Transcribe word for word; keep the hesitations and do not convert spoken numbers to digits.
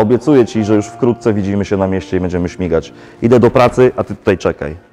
Obiecuję Ci, że już wkrótce widzimy się na mieście i będziemy śmigać. Idę do pracy, a Ty tutaj czekaj.